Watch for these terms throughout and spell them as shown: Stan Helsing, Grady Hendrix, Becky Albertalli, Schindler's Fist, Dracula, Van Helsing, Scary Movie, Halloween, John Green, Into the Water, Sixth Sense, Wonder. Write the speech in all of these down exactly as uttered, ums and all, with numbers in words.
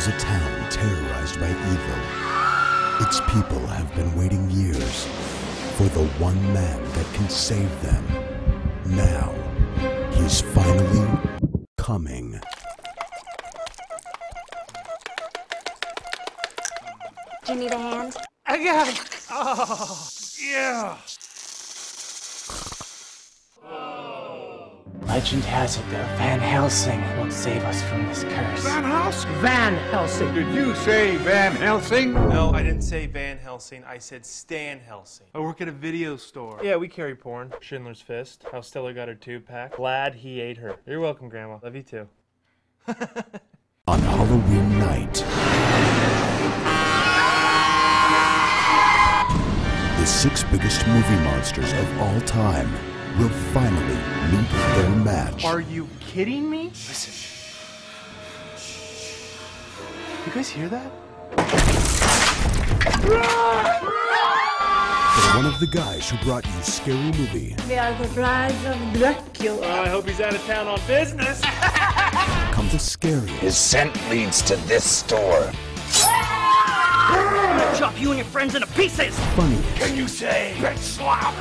is a town terrorized by evil. Its people have been waiting years for the one man that can save them. Now, he's finally coming. Do you need a hand? I got it. Oh, yeah. Legend has it that Van Helsing won't save us from this curse. Van Helsing? Van Helsing. Did you say Van Helsing? No, I didn't say Van Helsing. I said Stan Helsing. I work at a video store. Yeah, we carry porn. Schindler's Fist. How Stella got her two-pack. Glad he ate her. You're welcome, Grandma. Love you, too. On Halloween night, the six biggest movie monsters of all time will finally meet their match. Are you kidding me? Listen. You guys hear that? They're one of the guys who brought you Scary Movie. They are the brides of Dracula. Oh, I hope he's out of town on business. Come to Scary. His scent leads to this store. I'm gonna chop you and your friends into pieces. Funny. Can you say bitch slap?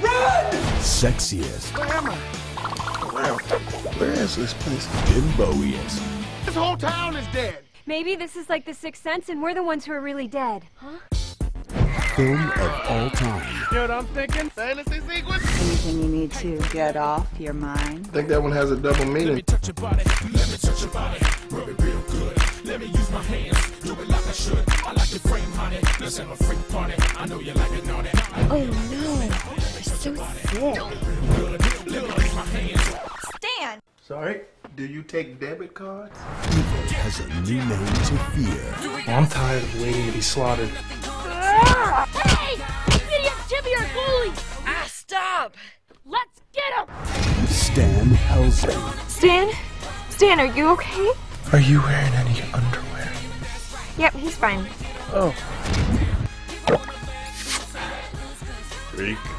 Run! Sexiest. Where am I? Where, where is this place? Bimboiest. This whole town is dead. Maybe this is like the Sixth Sense and we're the ones who are really dead. Huh? Film of all time. You know what I'm thinking? Fantasy sequence? Anything you need to get off your mind. I think that one has a double meaning. Let me touch your body. Let me touch your body. Rub it real good. Let me use my hands. Do it like I should. I like your frame, honey. Let's have a freak party. I know you like it, naughty. Oh, no. So Stan! Sorry? Do you take debit cards? Evil has a new name to fear. I'm tired of waiting to be slaughtered. Hey! These idiots should be our bullies! Ah, stop! Let's get him! Stan Helsing. Stan? Stan, are you okay? Are you wearing any underwear? Yep, he's fine. Oh. Freak.